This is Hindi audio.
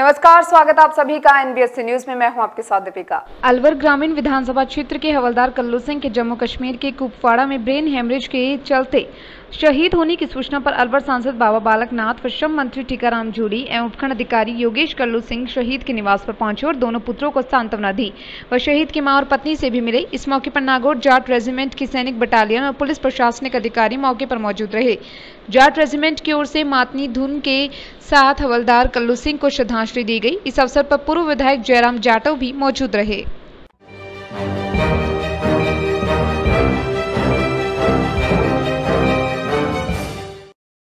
नमस्कार, स्वागत आप सभी का एनबीएससी न्यूज में। मैं हूं आपके साथ दीपिका। अलवर ग्रामीण विधानसभा क्षेत्र के हवलदार कल्लू सिंह के जम्मू कश्मीर के कुपवाड़ा में ब्रेन हेमरेज के चलते शहीद होने की सूचना पर अलवर सांसद बाबा बालकनाथ व श्रम मंत्री टीका राम एवं उपखंड अधिकारी योगेश कल्लू सिंह शहीद के निवास पर पहुंचे और दोनों पुत्रों को सांत्वना दी व शहीद की मां और पत्नी से भी मिले। इस मौके पर नागौर जाट रेजिमेंट की सैनिक बटालियन और पुलिस प्रशासनिक अधिकारी मौके पर मौजूद रहे। जाट रेजिमेंट की ओर से मातनी धुन के साथ हवलदार कल्लू सिंह को श्रद्धांजलि दी गई। इस अवसर पर पूर्व विधायक जयराम जाटव भी मौजूद रहे।